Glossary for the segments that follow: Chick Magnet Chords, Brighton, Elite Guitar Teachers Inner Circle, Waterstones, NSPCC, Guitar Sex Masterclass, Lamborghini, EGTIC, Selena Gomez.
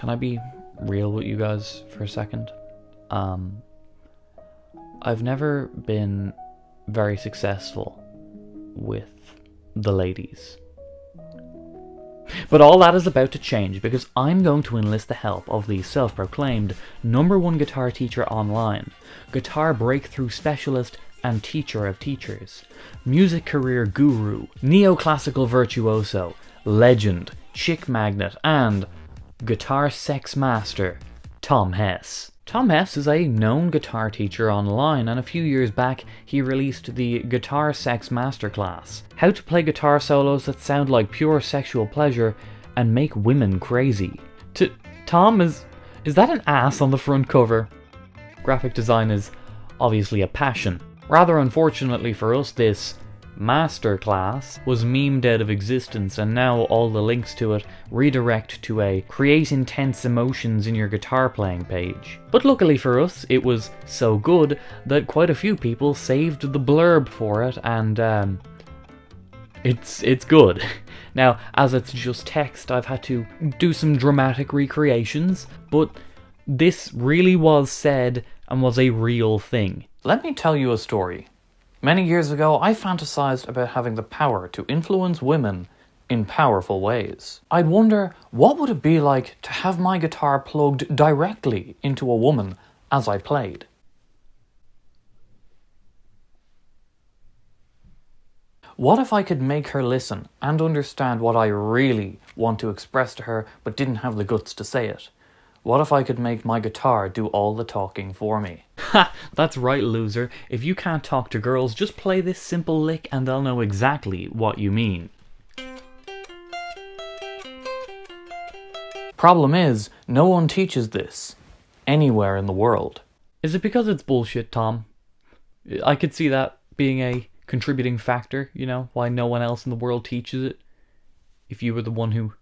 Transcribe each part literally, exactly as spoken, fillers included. Can I be real with you guys for a second? Um, I've never been very successful with the ladies. But all that is about to change, because I'm going to enlist the help of the self-proclaimed number one guitar teacher online, guitar breakthrough specialist and teacher of teachers, music career guru, neoclassical virtuoso, legend, chick magnet, and guitar sex master, Tom Hess. Tom Hess is a known guitar teacher online, and a few years back he released the Guitar Sex Masterclass, how to play guitar solos that sound like pure sexual pleasure and make women crazy. T Tom, is, is that an ass on the front cover? Graphic design is obviously a passion. Rather unfortunately for us, this masterclass was memed out of existence, and now all the links to it redirect to a create intense emotions in your guitar playing page. But luckily for us, it was so good that quite a few people saved the blurb for it, and um, it's, it's good. Now, as it's just text, I've had to do some dramatic recreations, but this really was said and was a real thing. Let me tell you a story. Many years ago, I fantasized about having the power to influence women in powerful ways. I'd wonder, what would it be like to have my guitar plugged directly into a woman as I played? What if I could make her listen and understand what I really want to express to her but didn't have the guts to say it? What if I could make my guitar do all the talking for me? Ha! That's right, loser. If you can't talk to girls, just play this simple lick and they'll know exactly what you mean. Problem is, no one teaches this anywhere in the world. Is it because it's bullshit, Tom? I could see that being a contributing factor, you know, why no one else in the world teaches it, if you were the one who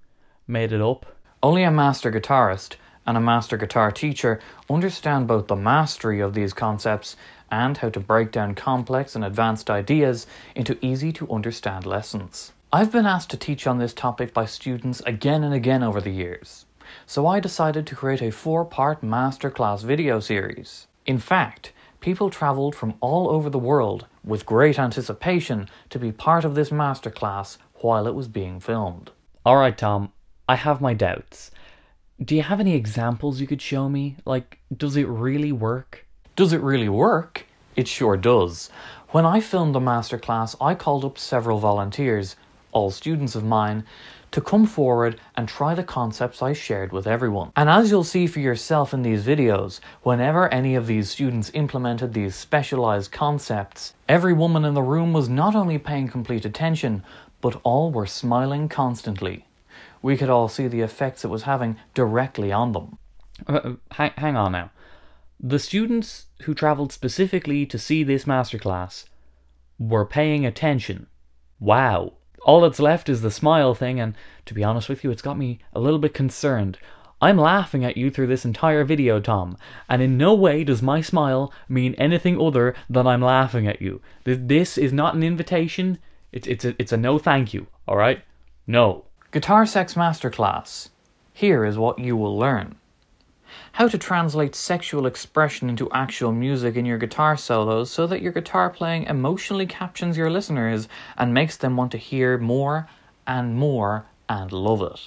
made it up. Only a master guitarist and a master guitar teacher understand both the mastery of these concepts and how to break down complex and advanced ideas into easy-to-understand lessons. I've been asked to teach on this topic by students again and again over the years, so I decided to create a four-part masterclass video series. In fact, people travelled from all over the world with great anticipation to be part of this masterclass while it was being filmed. Alright, Tom, I have my doubts. Do you have any examples you could show me? Like, does it really work? Does it really work? It sure does. When I filmed the masterclass, I called up several volunteers, all students of mine, to come forward and try the concepts I shared with everyone. And as you'll see for yourself in these videos, whenever any of these students implemented these specialized concepts, every woman in the room was not only paying complete attention, but all were smiling constantly. We could all see the effects it was having directly on them. Uh, hang, hang on now. The students who travelled specifically to see this masterclass were paying attention. Wow. All that's left is the smile thing, and to be honest with you, it's got me a little bit concerned. I'm laughing at you through this entire video, Tom, and in no way does my smile mean anything other than I'm laughing at you. This is not an invitation. It's, it's, a, it's a no thank you, alright? No. Guitar Sex Masterclass. Here is what you will learn. How to translate sexual expression into actual music in your guitar solos so that your guitar playing emotionally captions your listeners and makes them want to hear more and more and love it.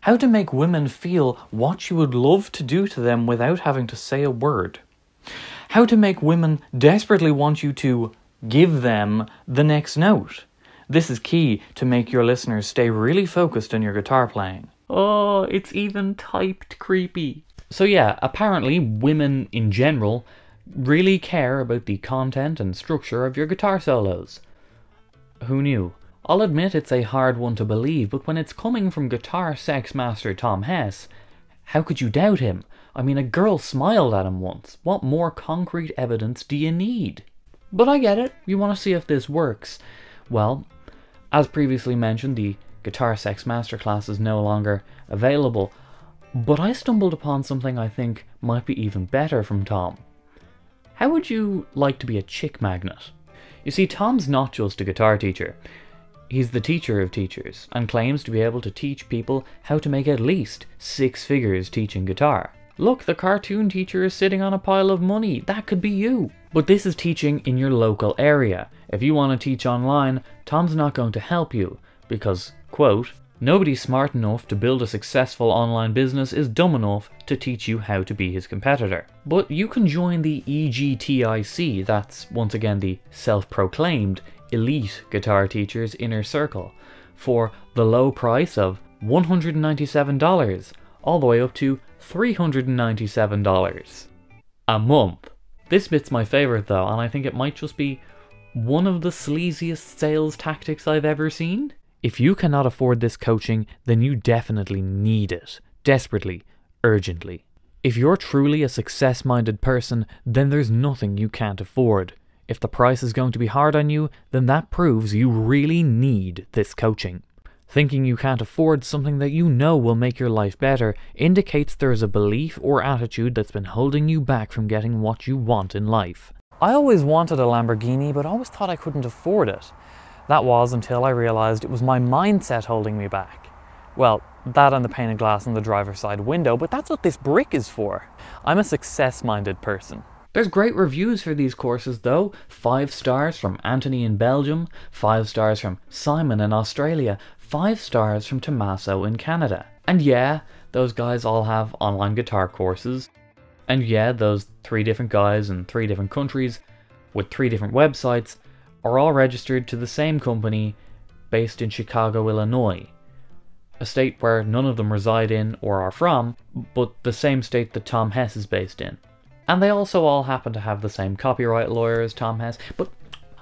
How to make women feel what you would love to do to them without having to say a word. How to make women desperately want you to give them the next note. This is key to make your listeners stay really focused on your guitar playing. Oh, it's even typed creepy. So yeah, apparently women in general really care about the content and structure of your guitar solos. Who knew? I'll admit it's a hard one to believe, but when it's coming from guitar sex master Tom Hess, how could you doubt him? I mean, a girl smiled at him once. What more concrete evidence do you need? But I get it. You want to see if this works. Well, as previously mentioned, the Guitar Sex Masterclass is no longer available, but I stumbled upon something I think might be even better from Tom. How would you like to be a chick magnet? You see, Tom's not just a guitar teacher. He's the teacher of teachers, and claims to be able to teach people how to make at least six figures teaching guitar. Look, the cartoon teacher is sitting on a pile of money, that could be you! But this is teaching in your local area. If you want to teach online, Tom's not going to help you, because, quote, nobody smart enough to build a successful online business is dumb enough to teach you how to be his competitor. But you can join the E G T I C, that's once again the self-proclaimed Elite Guitar Teachers Inner Circle, for the low price of one hundred ninety-seven dollars, all the way up to three hundred ninety-seven dollars a month. This bit's my favourite though, and I think it might just be one of the sleaziest sales tactics I've ever seen. If you cannot afford this coaching, then you definitely need it. Desperately. Urgently. If you're truly a success-minded person, then there's nothing you can't afford. If the price is going to be hard on you, then that proves you really need this coaching. Thinking you can't afford something that you know will make your life better indicates there is a belief or attitude that's been holding you back from getting what you want in life. I always wanted a Lamborghini, but always thought I couldn't afford it. That was until I realised it was my mindset holding me back. Well, that and the pane of glass on the driver's side window, but that's what this brick is for. I'm a success-minded person. There's great reviews for these courses though. Five stars from Anthony in Belgium, five stars from Simon in Australia, five stars from Tommaso in Canada. And yeah, those guys all have online guitar courses. And yeah, those three different guys in three different countries with three different websites are all registered to the same company based in Chicago, Illinois, a state where none of them reside in or are from, but the same state that Tom Hess is based in. And they also all happen to have the same copyright lawyer as Tom Hess, but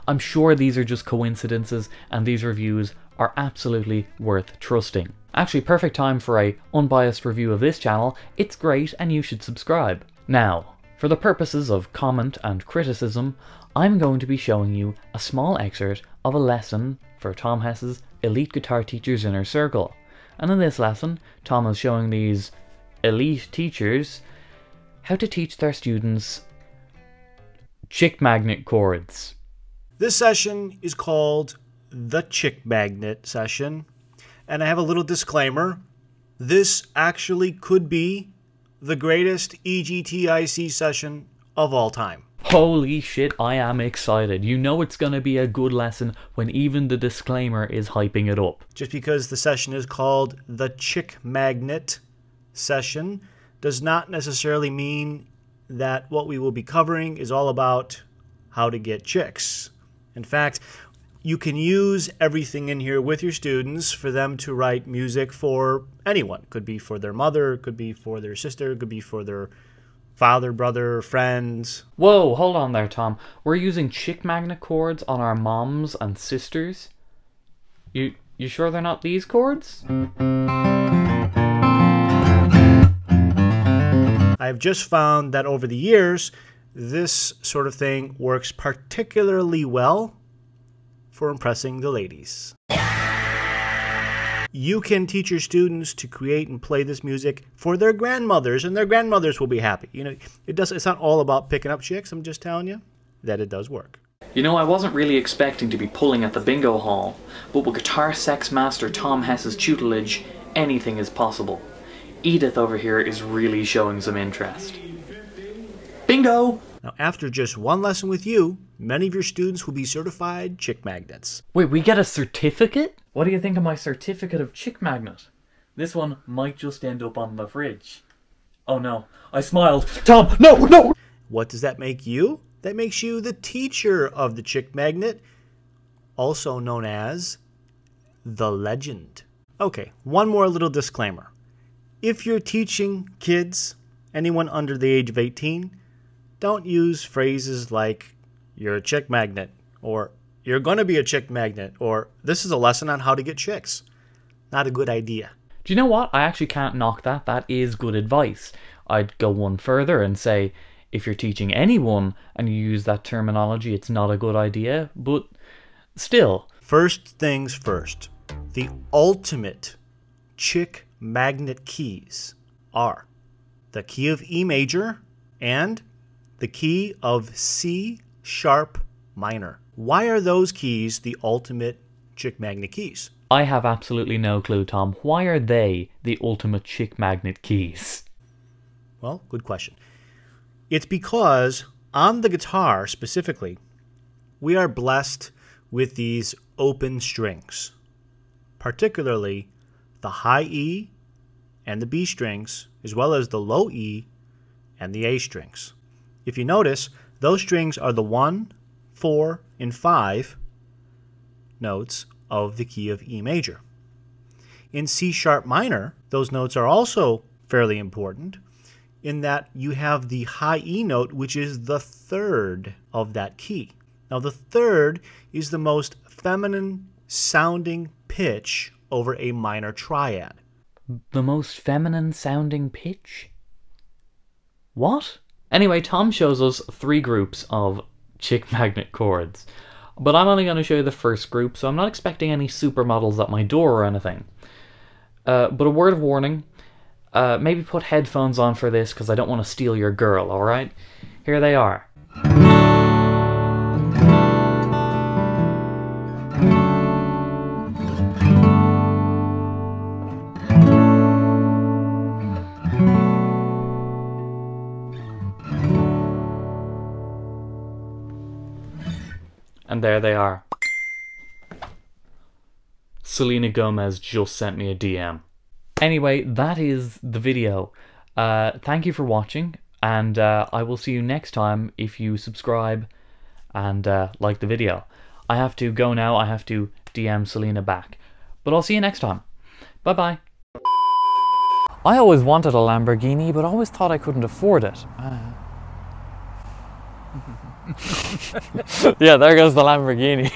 I'm sure these are just coincidences and these reviews are absolutely worth trusting. Actually, perfect time for a unbiased review of this channel. It's great and you should subscribe. Now, for the purposes of comment and criticism, I'm going to be showing you a small excerpt of a lesson for Tom Hess's Elite Guitar Teachers Inner Circle. And in this lesson, Tom is showing these elite teachers how to teach their students chick magnet chords. This session is called the chick magnet session. And I have a little disclaimer. This actually could be the greatest E G T I C session of all time. Holy shit, I am excited. You know it's going to be a good lesson when even the disclaimer is hyping it up. Just because the session is called the Chick Magnet session does not necessarily mean that what we will be covering is all about how to get chicks. In fact, you can use everything in here with your students for them to write music for anyone. It could be for their mother, it could be for their sister, it could be for their father, brother, friends. Whoa, hold on there, Tom. We're using chick magnet chords on our moms and sisters? You you sure they're not these chords? I've just found that over the years, this sort of thing works particularly well for impressing the ladies. You can teach your students to create and play this music for their grandmothers, and their grandmothers will be happy. You know, it does, it's not all about picking up chicks, I'm just telling you that it does work. You know, I wasn't really expecting to be pulling at the bingo hall, but with guitar sex master Tom Hess's tutelage, anything is possible. Edith over here is really showing some interest. Bingo! Now, after just one lesson with you, many of your students will be certified chick magnets. Wait, we get a certificate? What do you think of my certificate of chick magnet? This one might just end up on the fridge. Oh no, I smiled. Tom, no, no! What does that make you? That makes you the teacher of the chick magnet, also known as the legend. Okay, one more little disclaimer. If you're teaching kids, anyone under the age of eighteen, don't use phrases like, you're a chick magnet, or you're gonna be a chick magnet, or this is a lesson on how to get chicks. Not a good idea. Do you know what? I actually can't knock that. That is good advice. I'd go one further and say, if you're teaching anyone and you use that terminology, it's not a good idea, but still. First things first. The ultimate chick magnet keys are the key of E major and the key of C sharp minor. Why are those keys the ultimate chick magnet keys? I have absolutely no clue, Tom. Why are they the ultimate chick magnet keys? Well, good question. It's because on the guitar specifically, we are blessed with these open strings, particularly the high E and the B strings, as well as the low E and the A strings. If you notice, those strings are the one, four, and five notes of the key of E major. In C sharp minor, those notes are also fairly important in that you have the high E note, which is the third of that key. Now the third is the most feminine sounding pitch over a minor triad. The most feminine sounding pitch? What? Anyway, Tom shows us three groups of chick magnet chords, but I'm only going to show you the first group, so I'm not expecting any supermodels at my door or anything. Uh, but a word of warning, uh, maybe put headphones on for this, because I don't want to steal your girl, alright? Here they are. And there they are. Selena Gomez just sent me a D M. Anyway, that is the video. Uh, thank you for watching, and uh, I will see you next time if you subscribe and uh, like the video. I have to go now, I have to D M Selena back. But I'll see you next time. Bye-bye. I always wanted a Lamborghini, but always thought I couldn't afford it. Uh... Yeah, there goes the Lamborghini.